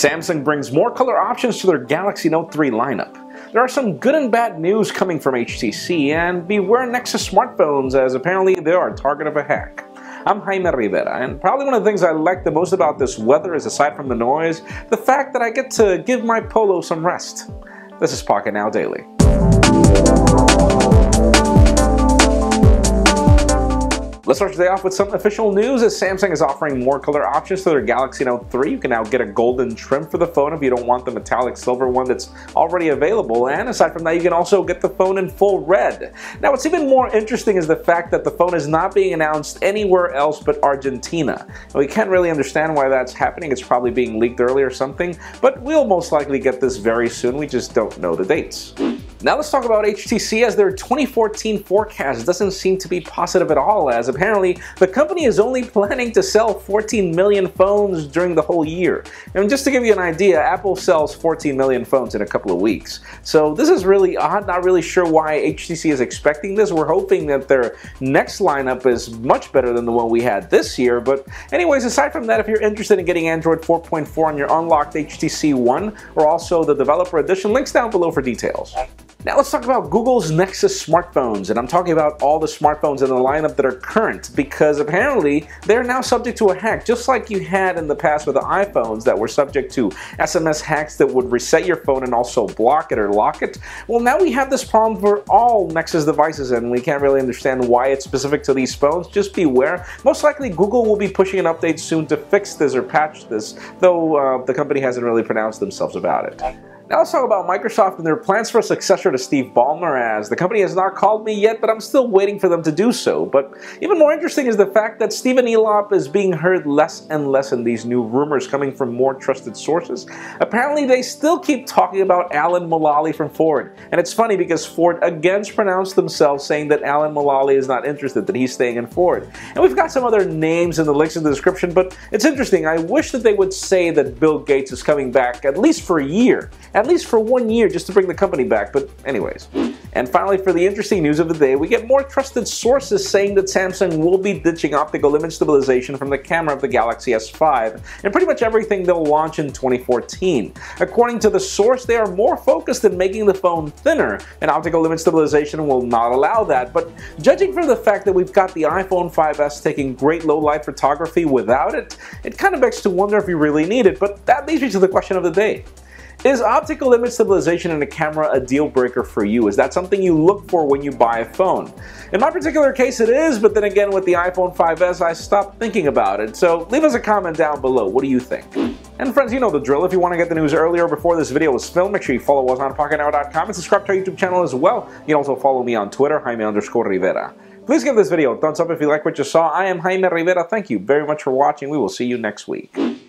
Samsung brings more color options to their Galaxy Note 3 lineup. There are some good and bad news coming from HTC, and beware Nexus smartphones, as apparently they are a target of a hack. I'm Jaime Rivera, and probably one of the things I like the most about this weather is, aside from the noise, the fact that I get to give my polo some rest. This is Pocketnow Daily. Let's start today off with some official news, as Samsung is offering more color options to their Galaxy Note 3. You can now get a golden trim for the phone if you don't want the metallic silver one that's already available, and aside from that, you can also get the phone in full red. Now, what's even more interesting is the fact that the phone is not being announced anywhere else but Argentina. Now, we can't really understand why that's happening. It's probably being leaked early or something, but we'll most likely get this very soon. We just don't know the dates. Now let's talk about HTC, as their 2014 forecast doesn't seem to be positive at all, as apparently the company is only planning to sell 14 million phones during the whole year. And just to give you an idea, Apple sells 14 million phones in a couple of weeks. So this is really odd, not really sure why HTC is expecting this. We're hoping that their next lineup is much better than the one we had this year. But anyways, aside from that, if you're interested in getting Android 4.4 on your unlocked HTC One, or also the developer edition, links down below for details. Now let's talk about Google's Nexus smartphones, and I'm talking about all the smartphones in the lineup that are current, because apparently they're now subject to a hack, just like you had in the past with the iPhones that were subject to SMS hacks that would reset your phone and also block it or lock it. Well, now we have this problem for all Nexus devices, and we can't really understand why it's specific to these phones. Just beware. Most likely Google will be pushing an update soon to fix this or patch this, though the company hasn't really pronounced themselves about it. Now let's talk about Microsoft and their plans for a successor to Steve Ballmer, as the company has not called me yet, but I'm still waiting for them to do so. But even more interesting is the fact that Stephen Elop is being heard less and less in these new rumors coming from more trusted sources. Apparently they still keep talking about Alan Mulally from Ford. And it's funny because Ford again pronounced themselves saying that Alan Mulally is not interested, that he's staying in Ford. And we've got some other names in the links in the description, but it's interesting. I wish that they would say that Bill Gates is coming back at least for a year. At least for 1 year, just to bring the company back, but anyways. And finally, for the interesting news of the day, we get more trusted sources saying that Samsung will be ditching optical image stabilization from the camera of the Galaxy S5 and pretty much everything they'll launch in 2014. According to the source, they are more focused in making the phone thinner, and optical image stabilization will not allow that. But judging from the fact that we've got the iPhone 5S taking great low-light photography without it, it kind of begs to wonder if you really need it. But that leads me to the question of the day. Is optical image stabilization in a camera a deal breaker for you? Is that something you look for when you buy a phone? In my particular case, it is, but then again, with the iPhone 5S, I stopped thinking about it. So leave us a comment down below. What do you think? And friends, you know the drill. If you want to get the news earlier before this video was filmed, make sure you follow us on Pocketnow.com and subscribe to our YouTube channel as well. You can also follow me on Twitter, Jaime_Rivera. Please give this video a thumbs up if you like what you saw. I am Jaime Rivera. Thank you very much for watching. We will see you next week.